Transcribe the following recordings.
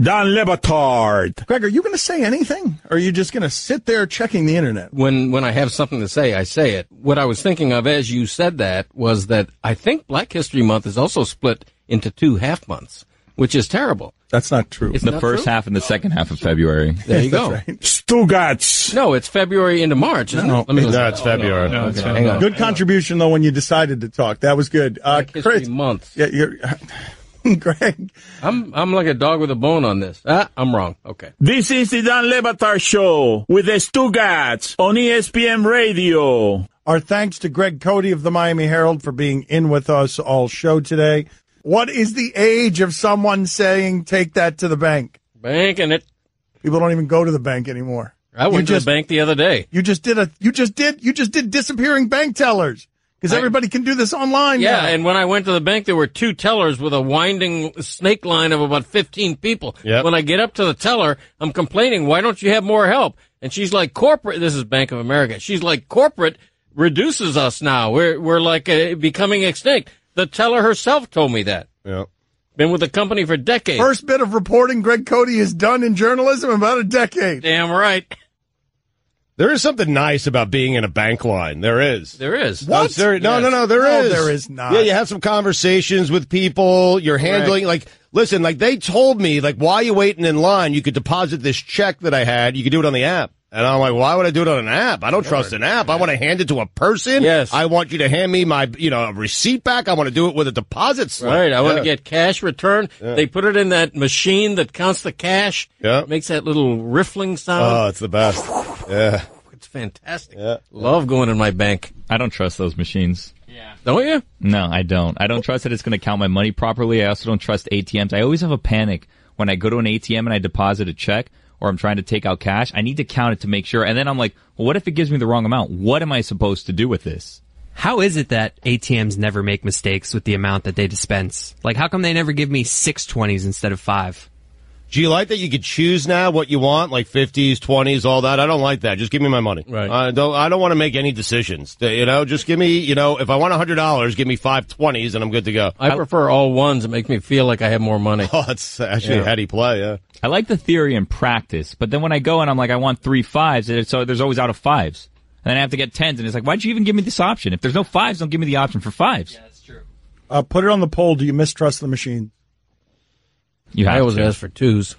Dan LeBatard. Greg, are you going to say anything? Or are you just going to sit there checking the internet? When I have something to say, I say it. What I was thinking of as you said that was that I think Black History Month is also split into two half months, which is terrible. That's not true. It's the first half and the second half of February. There you go. Right. Stugotz. No, it's February into March, isn't it? It's February. No, it's February. Hang on. Good contribution, though, when you decided to talk. That was good. Black History Month. Yeah, Greg. I'm like a dog with a bone on this. I'm wrong. Okay. This is the Dan LeBatard Show with the Stugotz on ESPN Radio. Our thanks to Greg Cody of the Miami Herald for being in with us all show today. What is the age of someone saying, take that to the bank? Banking it. People don't even go to the bank anymore. I went to the bank the other day. You just did disappearing bank tellers. Because everybody can do this online. Yeah, now. And when I went to the bank, there were two tellers with a winding snake line of about 15 people. Yep. When I get up to the teller, I'm complaining, why don't you have more help? And she's like, corporate, this is Bank of America, she's like, corporate reduces us now. We're like becoming extinct. The teller herself told me that. Yep. Been with the company for decades. First bit of reporting Greg Cody has done in journalism in about a decade. Damn right. There is something nice about being in a bank line. There is. There is. What? No, there is. There is not. Yeah, you have some conversations with people. You're handling, right. Listen, they told me, while you're waiting in line, you could deposit this check that I had. You could do it on the app. And I'm like, why would I do it on an app? I don't trust an app. I want to hand it to a person. Yes. I want you to hand me my, a receipt back. I want to do it with a deposit slip. Right. I want to get cash returned. Yeah. They put it in that machine that counts the cash. Yeah. It makes that little riffling sound. Oh, it's the best. Yeah. It's fantastic. Yeah. Love going in my bank. I don't trust those machines. Yeah. Don't you? No, I don't. I don't trust that it's going to count my money properly. I also don't trust ATMs. I always have a panic when I go to an ATM and I deposit a check. Or I'm trying to take out cash, I need to count it to make sure. And then I'm like, well, what if it gives me the wrong amount? What am I supposed to do with this? How is it that ATMs never make mistakes with the amount that they dispense? How come they never give me 6 20s instead of 5? Do you like that you could choose now what you want, like 50s, 20s, all that? I don't like that. Just give me my money. Right. I don't want to make any decisions. Just give me, if I want $100, give me 5 20s and I'm good to go. I prefer all ones that make me feel like I have more money. Oh, that's actually how do you play, yeah. I like the theory and practice, but then when I go and I'm like, I want 3 5s, so there's always out of 5s. And then I have to get 10s, and it's like, why'd you even give me this option? If there's no 5s, don't give me the option for 5s. Yeah, that's true. Put it on the poll. Do you mistrust the machine? I always ask for 2s.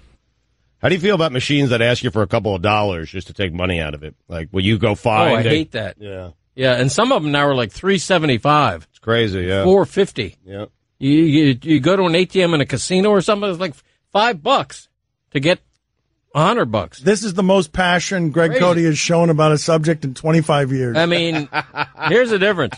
How do you feel about machines that ask you for a couple of dollars just to take money out of it? Will you go find? Oh, I hate that. Yeah. Yeah, and some of them now are like $3.75. It's crazy, yeah. $4.50. Yeah. You go to an ATM in a casino or something, it's like $5 to get $100. This is the most passion Greg Cody has shown about a subject in 25 years. I mean, here's the difference.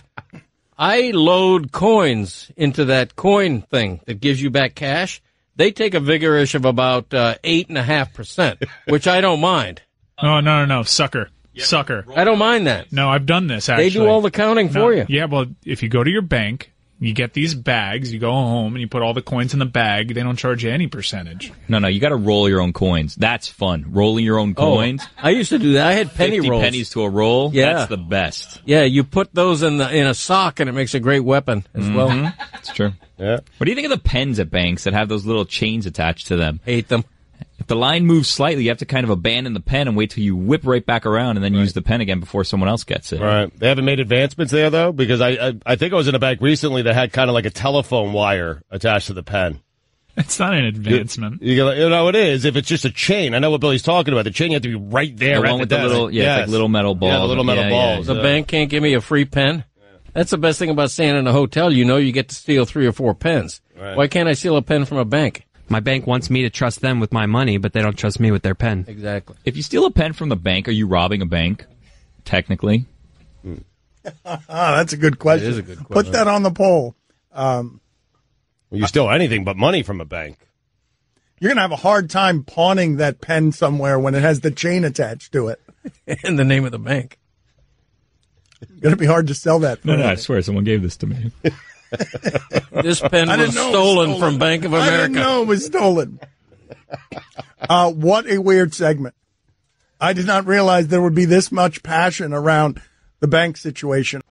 I load coins into that coin thing that gives you back cash. They take a vigorish of about 8.5%, which I don't mind. Oh, no, sucker. Yep. Sucker. I don't mind that. No, I've done this, actually. They do all the counting for you. Yeah, well, if you go to your bank, you get these bags, you go home, and you put all the coins in the bag, they don't charge you any percentage. No, you got to roll your own coins. That's fun. Rolling your own coins. I used to do that. I had penny rolls. 50 pennies to a roll. Yeah. That's the best. Yeah, you put those in a sock, and it makes a great weapon as well. That's true. Yeah. What do you think of the pens at banks that have those little chains attached to them? Hate them. If the line moves slightly, you have to kind of abandon the pen and wait till you whip right back around and then use the pen again before someone else gets it. Right. They haven't made advancements there, though, because I think I was in a bank recently that had kind of like a telephone wire attached to the pen. It's not an advancement. It is. If it's just a chain, I know what Billy's talking about. The chain, you have to be right there. The one with the little, it's like little metal balls. Yeah, the little metal balls. Yeah. The bank can't give me a free pen. That's the best thing about staying in a hotel. You get to steal 3 or 4 pens. Right. Why can't I steal a pen from a bank? My bank wants me to trust them with my money, but they don't trust me with their pen. Exactly. If you steal a pen from the bank, are you robbing a bank? Technically. That's a good question. It is a good question. Put that on the poll. You steal anything but money from a bank. You're going to have a hard time pawning that pen somewhere when it has the chain attached to it. In the name of the bank. It's going to be hard to sell that. No, I swear someone gave this to me. This pen was stolen from Bank of America. I didn't know it was stolen. What a weird segment. I did not realize there would be this much passion around the bank situation.